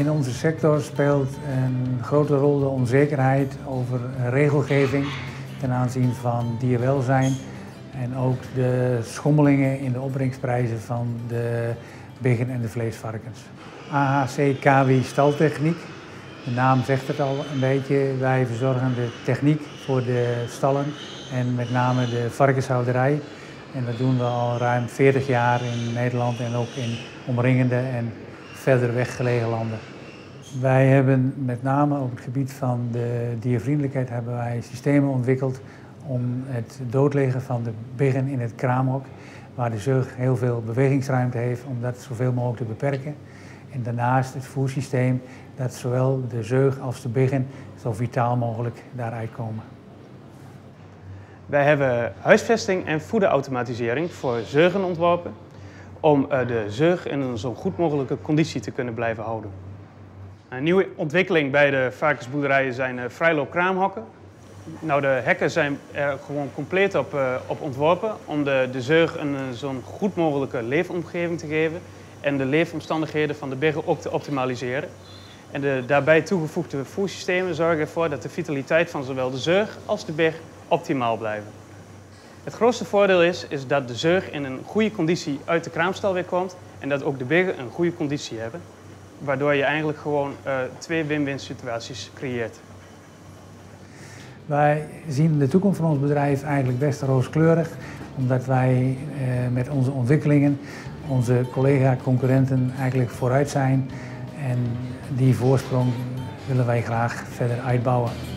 In onze sector speelt een grote rol de onzekerheid over regelgeving ten aanzien van dierwelzijn en ook de schommelingen in de opbrengsprijzen van de biggen en de vleesvarkens. AHC Cawi Staltechniek, de naam zegt het al een beetje, wij verzorgen de techniek voor de stallen en met name de varkenshouderij. En dat doen we al ruim 40 jaar in Nederland en ook in omringende en verder weggelegen landen. Wij hebben met name op het gebied van de diervriendelijkheid hebben wij systemen ontwikkeld om het doodleggen van de biggen in het kraamhok, waar de zeug heel veel bewegingsruimte heeft, om dat zoveel mogelijk te beperken. En daarnaast het voersysteem dat zowel de zeug als de biggen zo vitaal mogelijk daaruit komen. Wij hebben huisvesting en voederautomatisering voor zeugen ontworpen om de zeug in een zo goed mogelijke conditie te kunnen blijven houden. Een nieuwe ontwikkeling bij de varkensboerderijen zijn vrijloopkraamhokken. Nou, de hekken zijn er gewoon compleet op ontworpen om de zeug een zo'n goed mogelijke leefomgeving te geven en de leefomstandigheden van de biggen ook te optimaliseren. En de daarbij toegevoegde voersystemen zorgen ervoor dat de vitaliteit van zowel de zeug als de big optimaal blijven. Het grootste voordeel is dat de zeug in een goede conditie uit de kraamstal weer komt en dat ook de biggen een goede conditie hebben, waardoor je eigenlijk gewoon twee win-win situaties creëert. Wij zien de toekomst van ons bedrijf eigenlijk best rooskleurig, omdat wij met onze ontwikkelingen onze collega-concurrenten eigenlijk vooruit zijn en die voorsprong willen wij graag verder uitbouwen.